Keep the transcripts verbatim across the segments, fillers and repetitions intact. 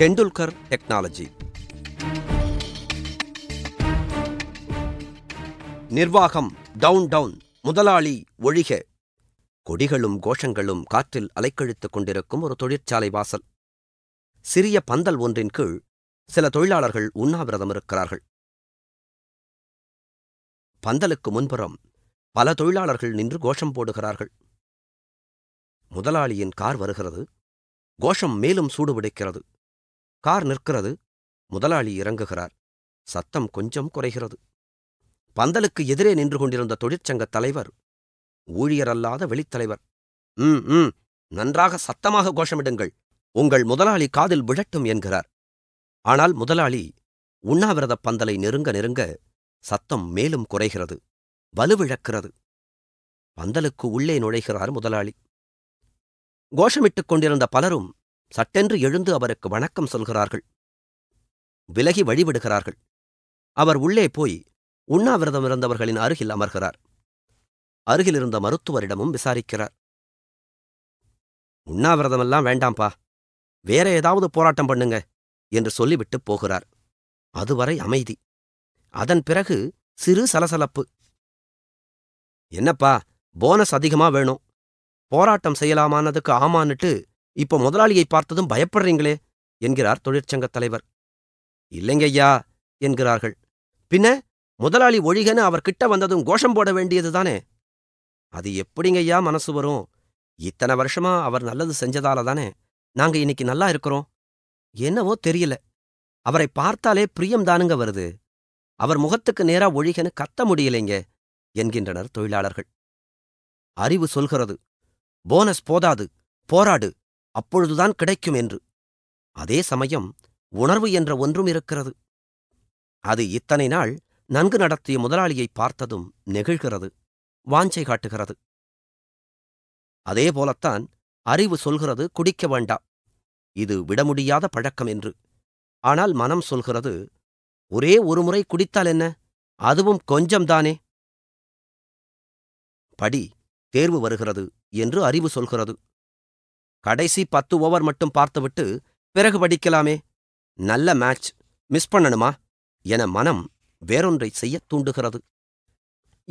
Tendulkar technology निर्वाहम down down मुदलाली ओळिगे கொடிகளும் கோஷங்களும் காற்றில் அலைக்கழித்துக் கொண்டிருக்கும் ஒரு தொழிற்சாலை வாசல். சிறிய பந்தல் ஒன்றின் கீழ் சில தொழிலாளர்கள் உண்ணாவிரதம் இருக்கிறார்கள். பந்தலுக்கு முன்புறம் பல தொழிலாளர்கள் நின்று கோஷம் போடுகிறார்கள். முதலாளியின் கார் வருகிறது. கோஷம் மேலும் சூடுபிடிக்கிறது. கார் நிற்கிறது. முதலாளி இறங்குகிறார். சத்தம் கொஞ்சம் குறைகிறது. பந்தலுக்கு எதிரே நின்று கொண்டிருந்த தொழிற்சங்க தலைவர் ஊழியரல்லாத வெளித்தலைவர், ம் ம் நன்றாக சத்தமாக கோஷமிடுங்கள், உங்கள் முதலாளி காதில் விழட்டும் என்கிறார். ஆனால் முதலாளி உண்ணாவிரத பந்தலை நெருங்க நெருங்க சத்தம் மேலும் குறைகிறது, வலுவிழக்கிறது. பந்தலுக்கு உள்ளே நுழைகிறார் முதலாளி. கோஷமிட்டுக் கொண்டிருந்த பலரும் சட்டென்று எழுந்து அவருக்கு வணக்கம் சொல்கிறார்கள், விலகி வழிவிடுகிறார்கள். அவர் உள்ளே போய் உண்ணாவிரதம் இருந்தவர்களின் அருகில் அமர்கிறார். அருகிலிருந்த மருத்துவரிடமும் விசாரிக்கிறார். உண்ணாவிரதமெல்லாம் வேண்டாம்பா, வேற ஏதாவது போராட்டம் பண்ணுங்க என்று சொல்லிவிட்டு போகிறார். அதுவரை அமைதி. அதன் பிறகு சிறு சலசலப்பு. என்னப்பா போனஸ் அதிகமா வேணும், போராட்டம் செய்யலாமானதுக்கு ஆமான்னுட்டு இப்போ முதலாளியை பார்த்ததும் பயப்படுறீங்களே என்கிறார் தொழிற்சங்க தலைவர். இல்லைங்கய்யா என்கிறார்கள். பின்ன முதலாளி ஒழிகன்னு அவர் கிட்ட வந்ததும் கோஷம் போட வேண்டியதுதானே, அது எப்படிங்கய்யா மனசு வரும்? இத்தனை வருஷமா அவர் நல்லது செஞ்சதால தானே நாங்க இன்னைக்கு நல்லா இருக்கிறோம். என்னவோ தெரியல, அவரை பார்த்தாலே பிரியம்தானுங்க வருது, அவர் முகத்துக்கு நேரா ஒழிகன்னு கத்த முடியலைங்க என்கின்றனர் தொழிலாளர்கள். அறிவு சொல்கிறது, போனஸ் போதாது, போராடு, அப்பொழுதுதான் கிடைக்கும் என்று. அதே சமயம் உணர்வு என்ற ஒன்றும் இருக்கிறது. அது இத்தனை நாள் நன்கு நடத்திய முதலாளியை பார்த்ததும் நெகிழ்கிறது, வாஞ்சை காட்டுகிறது. அதேபோலத்தான் அறிவு சொல்கிறது குடிக்க வேண்டாம், இது விடமுடியாத பழக்கம் என்று. ஆனால் மனம் சொல்கிறது, ஒரே ஒருமுறை குடித்தால் என்ன, அதுவும் கொஞ்சம்தானே. படி தேர்வு வருகிறது என்று அறிவு சொல்கிறது. கடைசி பத்து ஓவர் மட்டும் பார்த்துவிட்டு பிறகு படிக்கலாமே, நல்ல மேட்ச், மிஸ் பண்ணணுமா என மனம் வேறொன்றை செய்ய தூண்டுகிறது.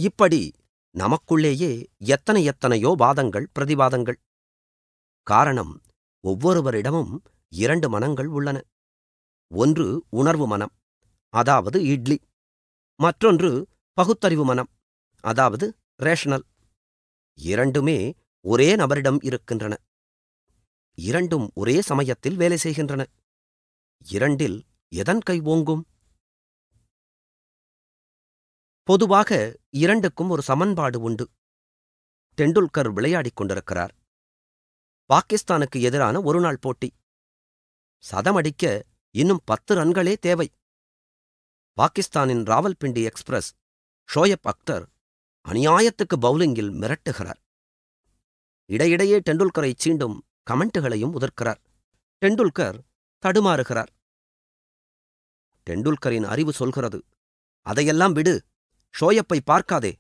இப்படி நமக்குள்ளேயே எத்தனை எத்தனையோ வாதங்கள், பிரதிவாதங்கள். காரணம், ஒவ்வொருவரிடமும் இரண்டு மனங்கள் உள்ளன. ஒன்று உணர்வு மனம், அதாவது இட்லி. மற்றொன்று பகுத்தறிவு மனம், அதாவது ரேஷனல். இரண்டுமே ஒரே நபரிடம் இருக்கின்றன. இரண்டும் ஒரே சமயத்தில் வேலை செய்கின்றன. இரண்டில் எதன் கை ஓங்கும்? பொதுவாக இரண்டுக்கும் ஒரு சமன்பாடு உண்டு. டெண்டுல்கர் விளையாடிக் கொண்டிருக்கிறார். பாகிஸ்தானுக்கு எதிரான ஒருநாள் போட்டி. சதமடிக்க இன்னும் பத்து ரன்களே தேவை. பாகிஸ்தானின் ராவல் பிண்டி எக்ஸ்பிரஸ் ஷோயப் அக்தர் அநியாயத்துக்கு பவுலிங்கில் மிரட்டுகிறார். இடையிடையே டெண்டுல்கரை சீண்டும் கமெண்ட்டுகளையும் உதிர்க்கிறார். டெண்டுல்கர் தடுமாறுகிறார். டெண்டுல்கரின் அறிவு சொல்கிறது, அதையெல்லாம் விடு, ஷோயப்பை பார்க்காதே,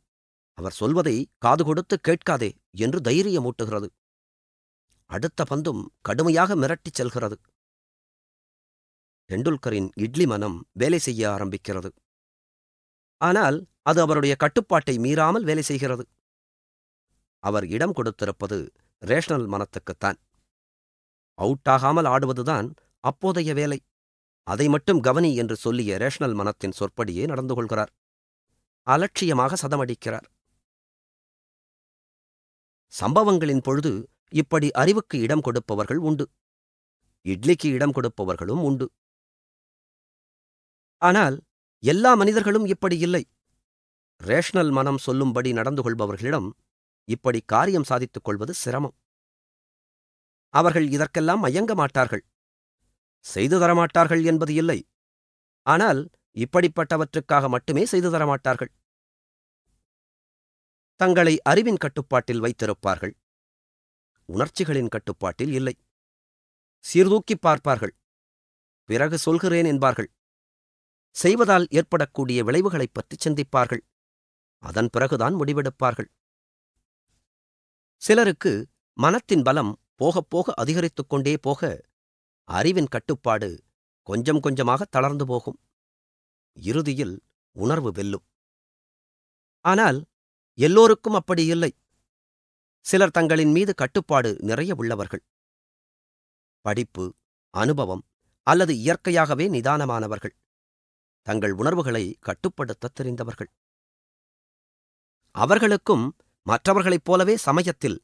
அவர் சொல்வதை காது கொடுத்து கேட்காதே என்று தைரியமூட்டுகிறது. அடுத்த பந்தும் கடுமையாக மிரட்டிச் செல்கிறது. டெண்டுல்கரின் இட்லி மனம் வேலை செய்ய ஆரம்பிக்கிறது. ஆனால் அது அவருடைய கட்டுப்பாட்டை மீறாமல் வேலை செய்கிறது. அவர் இடம் கொடுத்திருப்பது ரேஷனல் மனத்துக்குத்தான். அவுட்டாகாமல் ஆடுவதுதான் அப்போதைய வேலை, அதை மட்டும் கவனி என்று சொல்லிய ரேஷனல் மனத்தின் சொற்படியே நடந்து கொள்கிறார். அலட்சியமாக சதமடிக்கிறார். சம்பவங்களின் பொழுது இப்படி அறிவுக்கு இடம் கொடுப்பவர்கள் உண்டு, இட்லிக்கு இடம் கொடுப்பவர்களும் உண்டு. ஆனால் எல்லா மனிதர்களும் இப்படி இல்லை. ரேஷனல் மனம் சொல்லும்படி நடந்து கொள்பவர்களிடம் இப்படி காரியம் சாதித்துக் கொள்வது சிரமம். அவர்கள் இதற்கெல்லாம் மயங்க மாட்டார்கள், செய்து தரமாட்டார்கள் என்பது இல்லை. ஆனால் இப்படிப்பட்டவற்றுக்காக மட்டுமே செய்து தரமாட்டார்கள். தங்களை அறிவின் கட்டுப்பாட்டில் வைத்திருப்பார்கள், உணர்ச்சிகளின் கட்டுப்பாட்டில் இல்லை. சீர்தூக்கி பார்ப்பார்கள், பிறகு சொல்கிறேன் என்பார்கள். செய்வதால் ஏற்படக்கூடிய விளைவுகளைப் பற்றி சிந்திப்பார்கள், அதன் பிறகுதான் முடிவெடுப்பார்கள். சிலருக்கு மனத்தின் பலம் போகப் போக அதிகரித்துக் கொண்டே போக அறிவின் கட்டுப்பாடு கொஞ்சம் கொஞ்சமாக தளர்ந்து போகும். இறுதியில் உணர்வு வெல்லும். ஆனால் எல்லோருக்கும் அப்படி இல்லை. சிலர் தங்களின் மீது கட்டுப்பாடு நிறைய உள்ளவர்கள். படிப்பு, அனுபவம் அல்லது இயற்கையாகவே நிதானமானவர்கள். தங்கள் உணர்வுகளை கட்டுப்படுத்த தெரிந்தவர்கள். அவர்களுக்கும் மற்றவர்களைப் போலவே சமயத்தில்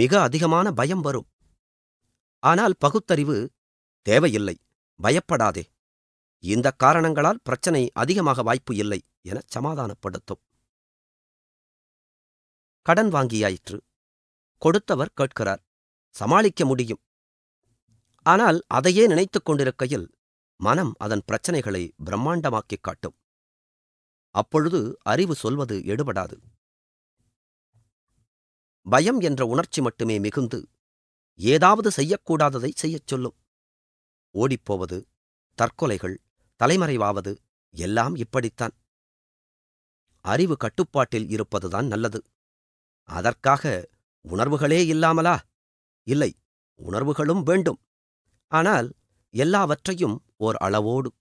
மிக அதிகமான பயம் வரும். ஆனால் பகுத்தறிவு தேவையில்லை, பயப்படாதே, இந்த காரணங்களால் பிரச்சனை அதிகமாக வாய்ப்பு இல்லை என சமாதானப்படுத்தும். கடன் வாங்கியாயிற்று, கொடுத்தவர் கேட்கிறார், சமாளிக்க முடியும். ஆனால் அதையே நினைத்துக் கொண்டிருக்கையில் மனம் அதன் பிரச்சனைகளை பிரம்மாண்டமாக்கிக் காட்டும். அப்பொழுது அறிவு சொல்வது எடுபடாது. பயம் என்ற உணர்ச்சி மட்டுமே மிகுந்து ஏதாவது செய்யக்கூடாததை செய்யச் சொல்லும். ஓடிப்போவது, தற்கொலைகள், தலைமறைவாவது எல்லாம் இப்படித்தான். அறிவு கட்டுப்பாட்டில் இருப்பதுதான் நல்லது. அதற்காக உணர்வுகளே இல்லாமலா? இல்லை, உணர்வுகளும் வேண்டும். ஆனால் எல்லாவற்றையும் ஓர் அளவோடு.